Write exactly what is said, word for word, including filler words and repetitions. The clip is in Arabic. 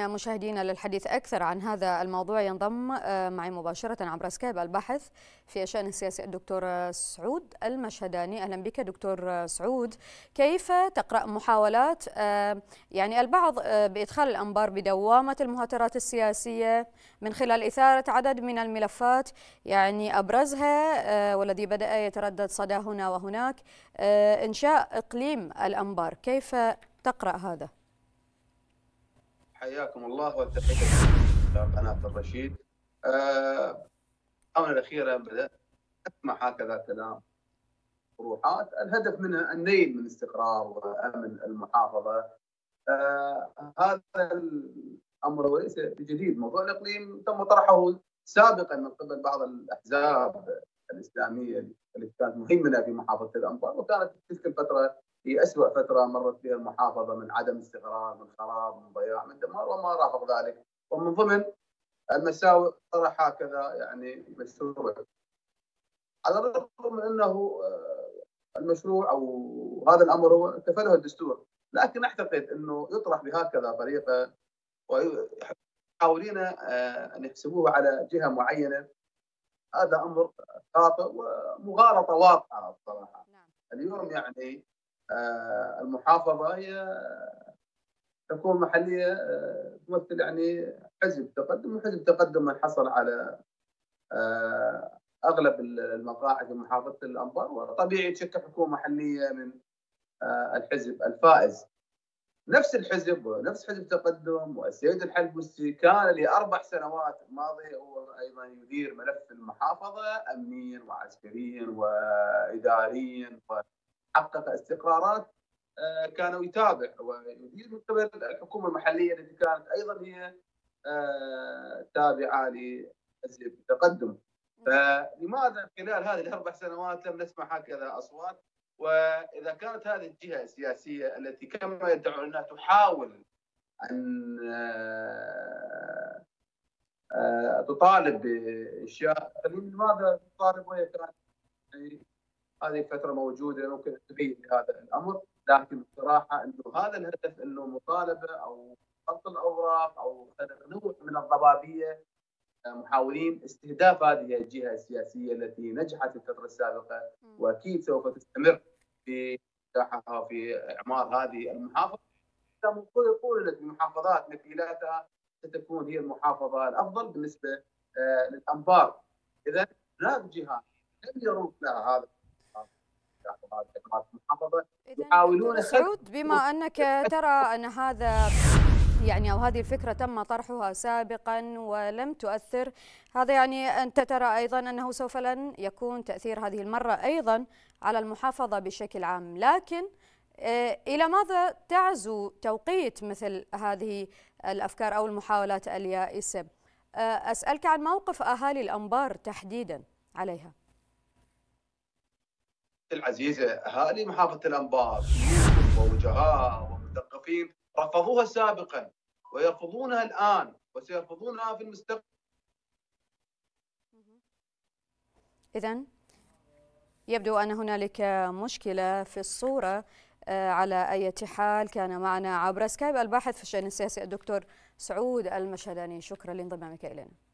مشاهدينا، للحديث أكثر عن هذا الموضوع ينضم معي مباشرة عبر سكايب الباحث في الشأن السياسي الدكتور سعود المشهداني. أهلا بك دكتور سعود. كيف تقرأ محاولات يعني البعض بإدخال الأنبار بدوامة المهاترات السياسية من خلال إثارة عدد من الملفات، يعني أبرزها والذي بدأ يتردد صداه هنا وهناك إنشاء إقليم الأنبار، كيف تقرأ هذا؟ حياكم الله والتحية قناة الرشيد. الآونة الأخيرة بدأت أسمع هكذا كلام وروحات الهدف منها النيل من استقرار وأمن المحافظة. أه هذا الأمر ليس جديد، موضوع الإقليم تم طرحه سابقا من قبل بعض الأحزاب الإسلامية التي كانت مهيمنة في محافظة الأنبار، وكانت في تلك الفترة هي أسوأ فترة مرت فيها المحافظة من عدم استقرار، من خراب، من ضياع، من دمار وما رافق ذلك. ومن ضمن المساوئ طرح هكذا يعني مشروع، على الرغم من أنه المشروع أو هذا الأمر هو كفله الدستور، لكن أعتقد أنه يطرح بهكذا طريقة ويحاولون أن يحسبوه على جهة معينة. هذا أمر خاطئ ومغالطة واضحة الصراحة. اليوم يعني آه المحافظة هي تكون محلية، آه تمثل يعني حزب تقدم، وحزب تقدم من حصل على آه أغلب المقاعد في محافظة الأنبار، وطبيعي تشكل حكومة محلية من آه الحزب الفائز. نفس الحزب ونفس حزب تقدم والسيد الحلبوسي كان لأربع سنوات الماضية هو أيضا يدير ملف المحافظة أمنيا وعسكريا وإداريا، و حقق استقرارات كانوا يتابع ويدير من قبل الحكومه المحليه التي كانت ايضا هي تابعه لحزب التقدم. فلماذا خلال هذه الاربع سنوات لم نسمع هكذا اصوات؟ واذا كانت هذه الجهه السياسيه التي كما يدعون انها تحاول ان تطالب باشياء، لماذا تطالب وهي كانت هذه الفترة موجودة؟ ممكن أن تبين هذا الأمر، لكن بصراحة أنه هذا الهدف أنه مطالبة أو خلط الأوراق أو نوع من الضبابية، محاولين استهداف هذه الجهة السياسية التي نجحت في الفترة السابقة وأكيد سوف تستمر في نجاحها في إعمار هذه المحافظة. قولت بمحافظات مثيلاتها ستكون هي المحافظة الأفضل بالنسبة للأنبار. إذا هناك جهات لم يروق لها هذا يحاولون. سعود، بما أنك ترى أن هذا يعني أو هذه الفكرة تم طرحها سابقا ولم تؤثر، هذا يعني أنت ترى أيضا أنه سوف لن يكون تأثير هذه المرة أيضا على المحافظة بشكل عام، لكن إلى ماذا تعزو توقيت مثل هذه الأفكار أو المحاولات اليائسة؟ أسألك عن موقف أهالي الأنبار تحديدا عليها. العزيزة، أهالي محافظة الأنبار ووجهاء ومثقفين رفضوها سابقا ويرفضونها الآن وسيرفضونها في المستقبل. إذن يبدو أن هنالك مشكلة في الصورة. على أي حال، كان معنا عبر سكايب الباحث في الشأن السياسي الدكتور سعود المشهداني، شكرا لانضمامك إلينا.